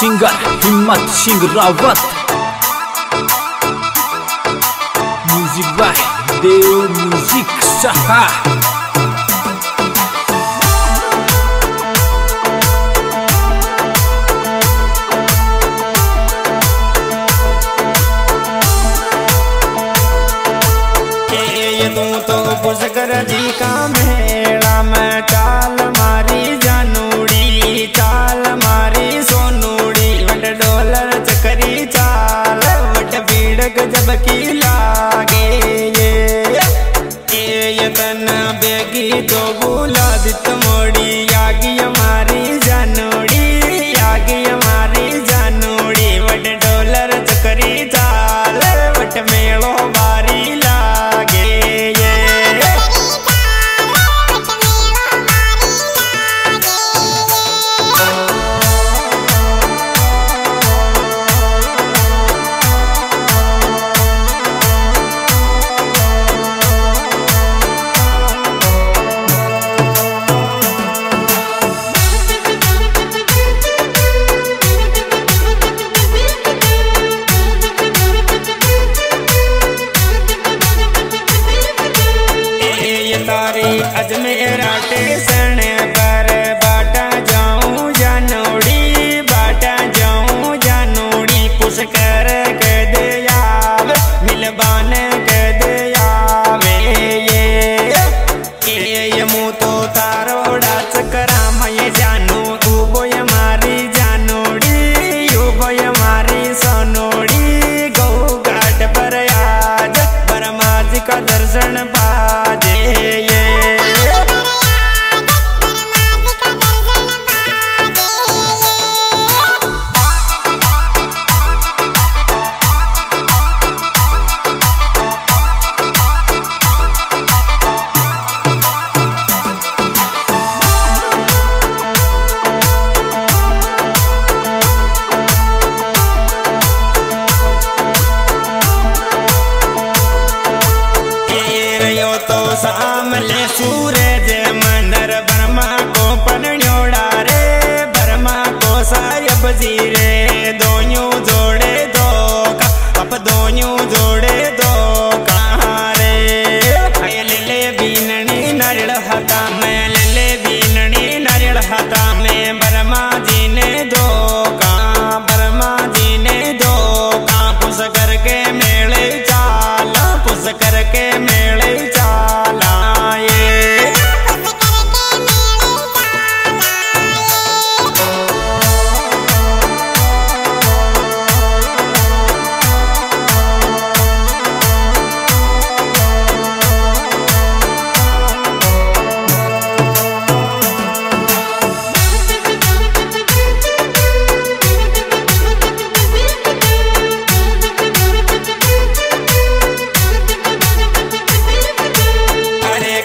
Singer Himmat Singh Rawat, music by Dev music Saha. ये तू तो बुजगर जी का मेला मैं चाल मारी जानूड़ी, चाल मारी सोनूड़ी, वट डॉलर चकरी चाल, वट भीड़क जब की लागे। ये तना बेगी तो बुला दित मोड़ी, आगी हमारी जानूड़ी, आगी हमारी जानूड़ी, वट डॉलर चकरी चाल, वट मेलो बारी लागे। तारी अजमेरा टेसन पर बाटा जाऊं जानूड़ी, बाटा जाऊं जानूड़ी, पुश कर दे यार मिलबान कर दे ये मुँह तो तारो डाच करा मैं जानू उबो ये मारी जानूड़ी, उबो ये मारी सोनूड़ी, गौ घाट पर आज परमाज का दर्शन पाजे। सामले सूरज मंदर बर्मा को पन्योड़ा रे, बर्मा को सायब जी रे, दोनों जोड़े दो का अब दोनों जोड़े दो कहाँ रे। ले बीननी नारियल हता में, ले बीननी नारियल हता में, बर्मा जी ने दो कहाँ, बर्मा जी ने दो कहाँ, पुस करके मेले चाला, पुस करके मेले चाला।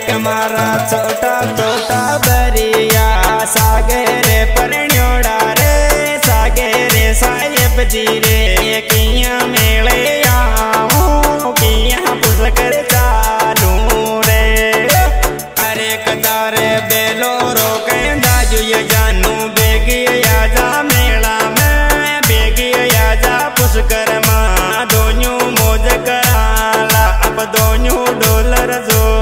हमारा छोटा तोता बरिया सागरे परण्योड़ा रे, सागरे साहेब जी रे, किया मेले आऊं, किया पुसकर चालूं रे। अरे कतारे बेलो रो कहंदा जो ये जानू बेगी आजा मेला में, बेगी आजा पुसकर मां, दोनों मौज कराला, अब दोनों डॉलर जोला।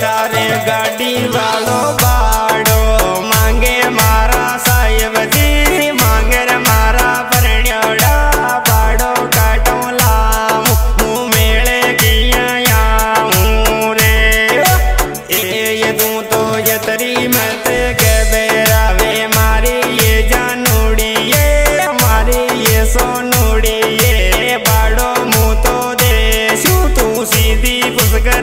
तारे गाड़ी वालो बाड़ो मांगे मारा साहेब जी, मांगे मारा परण्योड़ा, बाड़ो काटो लाऊं, मुँह मेले किया आऊं रे। ये तू तो यतरी मत के बेरावे मारी ये जानूड़ी, ये मारी ये सोनूड़ी, ये बाड़ो मुँह तो देशू, तू सीधी पुसकर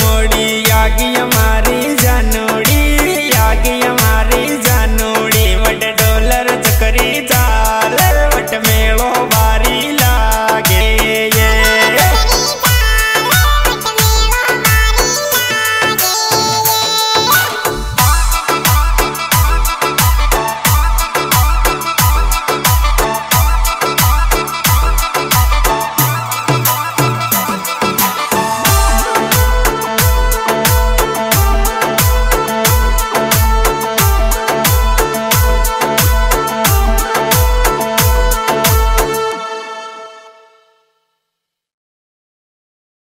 मोड़ी आगी हमारी जानोड़ी आगी।